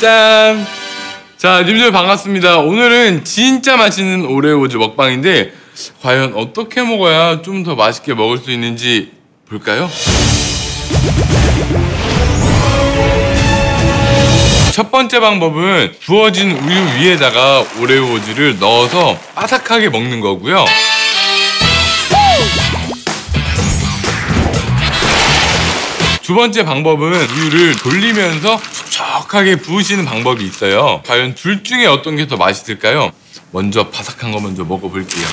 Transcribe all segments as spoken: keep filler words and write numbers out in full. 짠! 자, 님들 반갑습니다. 오늘은 진짜 맛있는 오레오 오즈 먹방인데 과연 어떻게 먹어야 좀 더 맛있게 먹을 수 있는지 볼까요? 첫 번째 방법은 부어진 우유 위에다가 오레오 오즈를 넣어서 바삭하게 먹는 거고요. 두 번째 방법은 우유를 돌리면서 촉촉하게 부으시는 방법이 있어요. 과연 둘 중에 어떤 게 더 맛있을까요? 먼저 바삭한 거 먼저 먹어볼게요.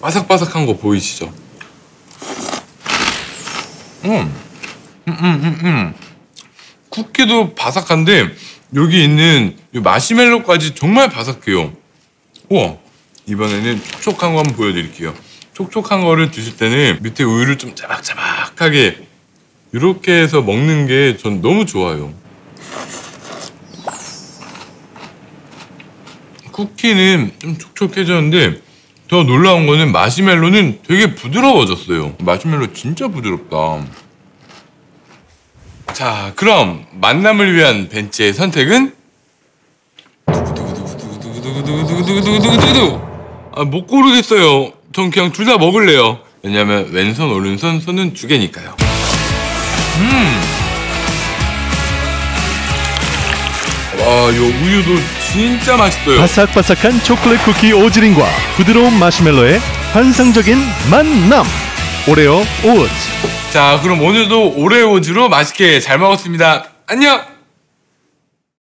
바삭바삭한 거 보이시죠? 음, 음, 음, 음. 쿠키도 바삭한데 여기 있는 이 마시멜로까지 정말 바삭해요. 우와, 이번에는 촉촉한 거 한번 보여드릴게요. 촉촉한 거를 드실 때는 밑에 우유를 좀 짜박짜박하게 이렇게 해서 먹는 게 전 너무 좋아요. 쿠키는 좀 촉촉해졌는데 더 놀라운 거는 마시멜로는 되게 부드러워졌어요. 마시멜로 진짜 부드럽다. 자, 그럼 만남을 위한 벤츠의 선택은? 두구두구두구두구두구두구두구두구두구두구두구두구두구 아, 못 고르겠어요. 전 그냥 둘 다 먹을래요. 왜냐면 왼손, 오른손, 손은 두 개니까요. 음. 와, 이 우유도 진짜 맛있어요. 바삭바삭한 초콜릿 쿠키 오즈링과 부드러운 마시멜로의 환상적인 만남. 오레오 오즈. 자, 그럼 오늘도 오레오 오즈로 맛있게 잘 먹었습니다. 안녕.